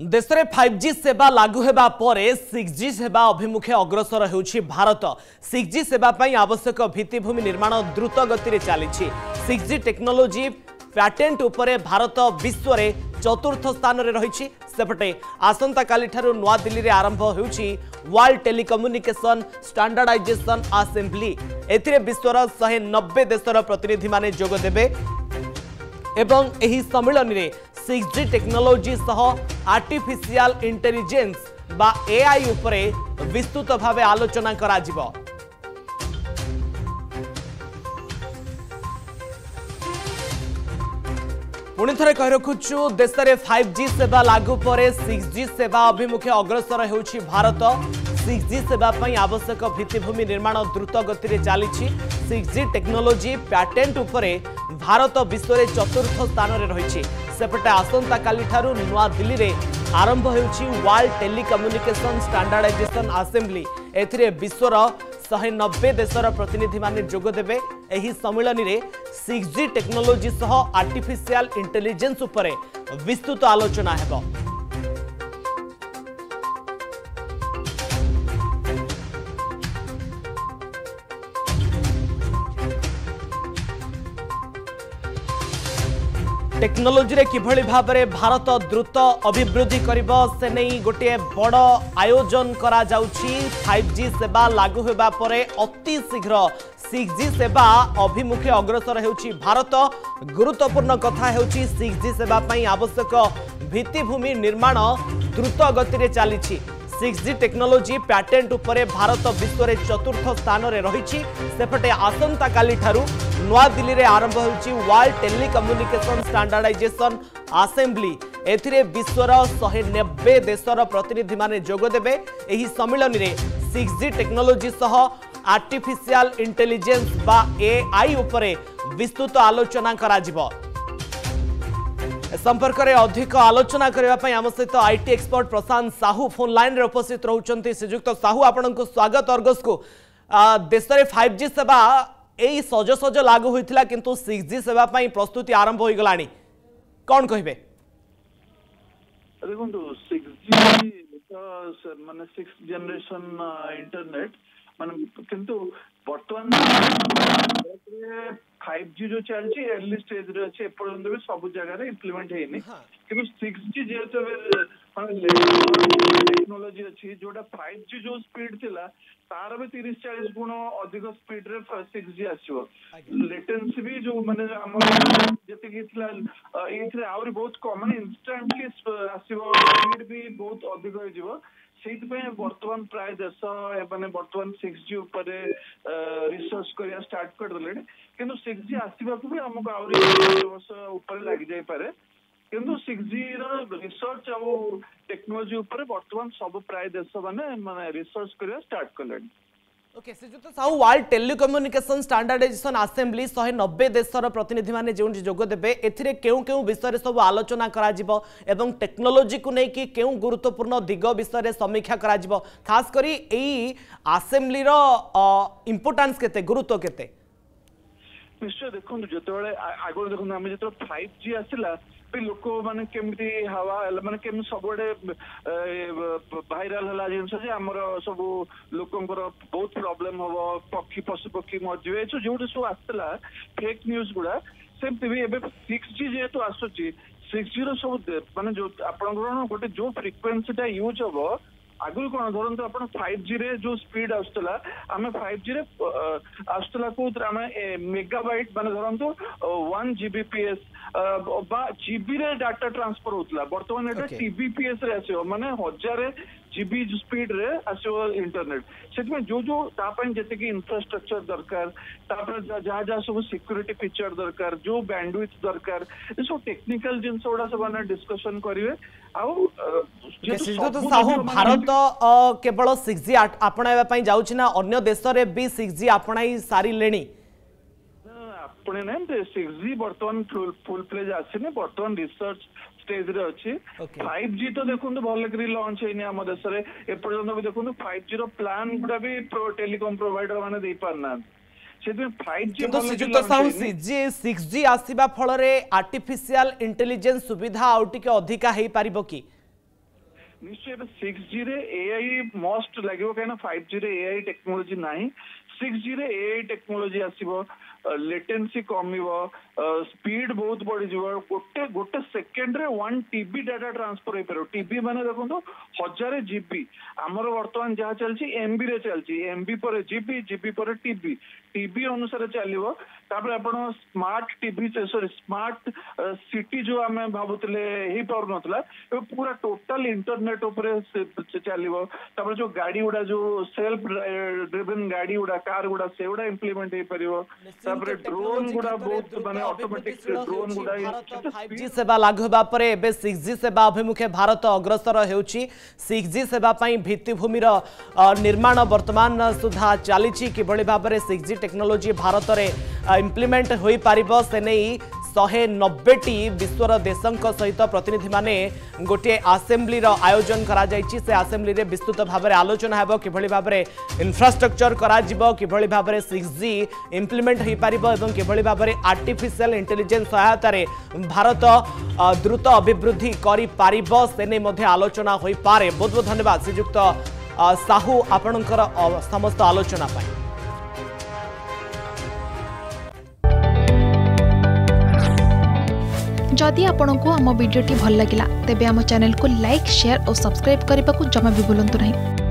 देश में 5G सेवा लागू होगा पर 6G सेवा अभिमुखे अग्रसर होउछि भारत। 6G सेवा पई आवश्यक भित्तिभूमि निर्माण द्रुत गति में चली। 6G टेक्नोलोजी पैटेंट उपरे भारत विश्व में चतुर्थ स्थान में रही। सेपटे आसंता काली ठारु नवा दिल्ली रे आरंभ होउछि वर्ल्ड टेलीकम्युनिकेशन स्टैंडर्डाइजेशन असेंबली। एथिरे विश्वर 190 देशर प्रतिनिधि माने जोग देबे एवं एही सम्मेलन रे 6G टेक्नोलोजी सह आर्टिफिशियल इंटेलिजेंस बा एआई उपरे विस्तृत भाव आलोचना करा जिवो। पुणी थे कही रखुचु देश में 5G सेवा लागू पर 6G सेवा अभिमुखे अग्रसर होउछि भारत। 6G सेवा पई आवश्यक भित्तिभूमि निर्माण द्रुत गति में चली। 6G टेक्नोलोजी पैटेंट उपरे भारत विश्व में चतुर्थ स्थान में रही। सेपटे आसंता काली ठारु नवा दिल्ली रे आरंभ होउछि वर्ल्ड टेलीकम्युनिकेशन स्टैंडर्डाइजेशन असेंबली। एथिरे विश्वर 190 देशर प्रतिनिधि माने जोग देबे। एही सम्मेलन रे 6G टेक्नोलोजी सह आर्टिफिशियल इंटेलिजेंस उपरे विस्तृत आलोचना हेबो। टेक्नोलोजी रे किभली भाव में भारत द्रुत अभिवृद्धि करिब से नहीं गोटे बड़ आयोजन करा जाउछि। 5G सेवा लागू होगा पर अति शीघ्र 6G सेवा अभिमुखे अग्रसर होउछि भारत। गुरुत्वपूर्ण कथा होउछि 6G सेवा पई आवश्यक भित्तिभूमि निर्माण द्रुत गति में चली। 6G टेक्नोलोजी पैटेंट उपरे भारत विश्व में चतुर्थ स्थान में रही। सेपटे आसंता काली ठारु नवा दिल्ली रे आरंभ होउछि वर्ल्ड टेलीकम्युनिकेशन स्टैंडर्डाइजेशन असेंबली। एथिरे विश्वर 190 देशर प्रतिनिधि माने जोग देबे। एही सम्मेलन रे 6G टेक्नोलोजी सह आर्टिफिशियल इंटेलिजेंस बा एआई उपरे विस्तृत आलोचना करा जिवो। संपर्क में अधिक आलोचना करने आम सहित IT expert Prashant Sahu phone line रे उपस्थित रहउचंती। श्रीजुक्त साहू आपण को स्वागत। अर्गस को देश में 5G सेवा यही सज सज लागू होता किंतु 6G सेवा प्रस्तुति आरंभ हो गला कौन कहे देखो 6G मान 6th जनरेशन इंटरनेट मान किंतु बर्तमान 5G जो चलती अर्ली स्टेज रे अच्छे एपर्यंत भी सब जगह रे इंप्लीमेंट हेनी किंतु 6G जेतो माने टेक्नोलॉजी अच्छी जोटा 5G जो स्पीड थिला तार भी 30 40 गुण अधिक स्पीड रे 6G आछो। लेटेंसी भी जो माने हमर जति कि थिला एथरे आउरी बहुत कॉमन इंस्टेंटली आछो स्पीड भी बहुत अधिक हो जिवो। सेइतपय वर्तमान प्राय देश माने वर्तमान 6G ऊपर रिसर्च करिया स्टार्ट कर दलेनी किंतु 6G आसवाक भी आमको आवरी वर्ष ऊपर लग जाए पारे किंतु 6G रिसर्च आ टेक्नोलोजी ऊपर वर्तमान सब प्राय देश माने रिसर्च करिया स्टार्ट करलेनी। ओके श्रीजुक्त Sahu world telecommunication standardisation assembly 190 देशर प्रतिनिधि माने जो जोग देबे एथिरे केउ केउ विषय रे सब आलोचना करा जिवो एवं टेक्नोलोजी को नै कि केउ गुरुत्वपूर्ण दिग विषय रे समीक्षा करा जिवो। खास करी एई असेंबली रो इंपोर्टेंस केते गुरुत्व केते निश्चय देखो जतबेले आगो देखो हम जतबे 5G आसिला पे लोक माने केमती हवा माने केम सबडे वायरल हला जिंस जे हमर सब लोकंकर बहुत प्रॉब्लम होबो पक्षी पशु पक्षी मरजिवे जो जोटे सब आसला फेक न्यूज़ गुडा सेमती भी एबे 6G जेतो आसुची 6G रो सब माने जो आपन गोटे जो फ्रिक्वेंसी टा यूज होबो आगुल कौन धरत आप 5G रे जो स्पीड आसला आम 5G रे आसला कौर आम मेगाबाइट मान धरतु 1 GBps जीबी रे डाटा ट्रांसफर होता बर्तमान एटा TBPS रे आसो माने 1000 GB स्पीड रे आसो इंटरनेट से जो जो तापन जते कि इंफ्रास्ट्रक्चर दरकार तापर जहा जहा सब सिक्योरिटी फीचर दरकार जो बैंडविड्थ दरकार ये सब टेक्निकल जिनसोडा सब माने डिस्कशन करिवे आ श्रीजुक्त साहू भारत केवल 6G अपनावा पई जाउछि ना अन्य देश रे भी 6G अपनाई सारी लेनी पुणे ना 6G बर्तमान फुल प्लेज आसने बर्तमान रिसर्च स्टेज रे अच्छी। 5G तो देखो भल कर लंच होनी आम देश में एपर्तंत भी देखो 5G रो प्लान गुड़ा भी टेलीकॉम प्रोवाइडर मैंने दे पारना आर्टिफिशियल इंटेलिजेंस सुविधा आउ टिके अधिका हे पारिबो कि निश्चय 6G रे AI मस्ट लगे कहीं 5G रे AI टेक्नोलोजी ना 6G रे AI टेक्नोलोजी आसीबो लेटेंसी कमीबो स्पीड बहुत बढ़ी जीवो गोटे गोटे सेकंड रे 1 TB डाटा ट्रांसफर हो पर TB माने देखो 1000 GB हमर वर्तमान जहा चलची MB रे चलची MB पर GB GB पर TB TB अनुसार चलिवो तापर आपण smart TV sorry smart city जो हमें भाबुतले हे पर नतला पूरा टोटल इंटरनेट ऊपर चलिवो तापर जो गाड़ी उडा जो सेल्फ ड्रिवन गाड़ी उडा कार उडा सेउडा इंप्लीमेंट हे परबो तापर ड्रोन गुडा बहुत माने ऑटोमेटिक ड्रोन गुडा 5G सेवा लागू होबा परे एबे 6G सेवा अभिमुखे भारत अग्रसर हेउची 6G सेवा पई भित्तिभूमि रो निर्माण वर्तमान सुधा चलीची केबळी भाबरे 6G टेक्नोलॉजी भारत रे इम्प्लीमेंट होई पारिबो से नहीं 190टी विश्वर देशों सहित प्रतिनिधि माने गोटे आसेम्बली आयोजन करा जायछि से आसेम्बली रे विस्तृत भाव आलोचना हेबो किभली भाव रे इंफ्रास्ट्रक्चर करा जिवो किभली भाव रे 6G इम्प्लीमेंट होई पारिबो एवं किभली भाव रे आर्टिफिशियल इंटेलिजेंस सहायता रे भारत द्रुत अभिवृद्धि करि पारिबो से नै मध्ये आलोचना होई पारे। बहुत बहुत धन्यवाद श्रीजुक्त साहू आपणकर समस्त आलोचना पाई। जदि आपंक आम भिड्टे भल लगा तेब आम चैनल को लाइक, शेयर और सब्सक्राइब करने को जमा भी भूलु ना।